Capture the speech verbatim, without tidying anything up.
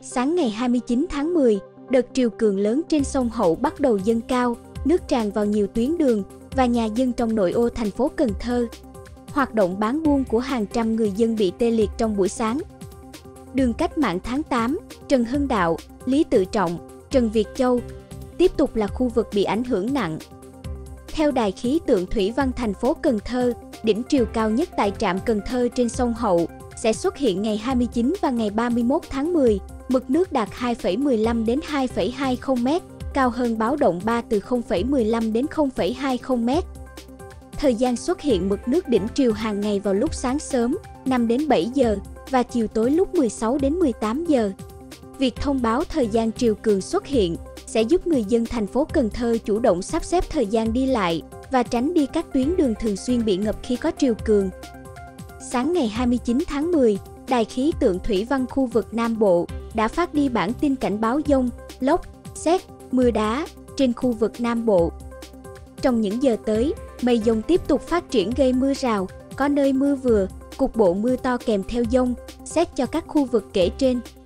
Sáng ngày hai mươi chín tháng mười, đợt triều cường lớn trên sông Hậu bắt đầu dâng cao, nước tràn vào nhiều tuyến đường và nhà dân trong nội ô thành phố Cần Thơ. Hoạt động bán buôn của hàng trăm người dân bị tê liệt trong buổi sáng. Đường Cách Mạng tháng tám, Trần Hưng Đạo, Lý Tự Trọng, Trần Việt Châu tiếp tục là khu vực bị ảnh hưởng nặng. Theo Đài Khí tượng Thủy văn thành phố Cần Thơ, đỉnh triều cao nhất tại trạm Cần Thơ trên sông Hậu sẽ xuất hiện ngày hai mươi chín và ngày ba mươi mốt tháng mười, mực nước đạt hai phẩy mười lăm đến hai phẩy hai mươi mét, cao hơn báo động ba từ không phẩy mười lăm đến không phẩy hai mươi mét. Thời gian xuất hiện mực nước đỉnh triều hàng ngày vào lúc sáng sớm, năm đến bảy giờ, và chiều tối lúc mười sáu đến mười tám giờ. Việc thông báo thời gian triều cường xuất hiện sẽ giúp người dân thành phố Cần Thơ chủ động sắp xếp thời gian đi lại và tránh đi các tuyến đường thường xuyên bị ngập khi có triều cường. Sáng ngày hai mươi chín tháng mười, Đài Khí tượng Thủy văn khu vực Nam Bộ đã phát đi bản tin cảnh báo dông, lốc, sét, mưa đá trên khu vực Nam Bộ. Trong những giờ tới, mây dông tiếp tục phát triển gây mưa rào, có nơi mưa vừa, cục bộ mưa to kèm theo dông, sét cho các khu vực kể trên.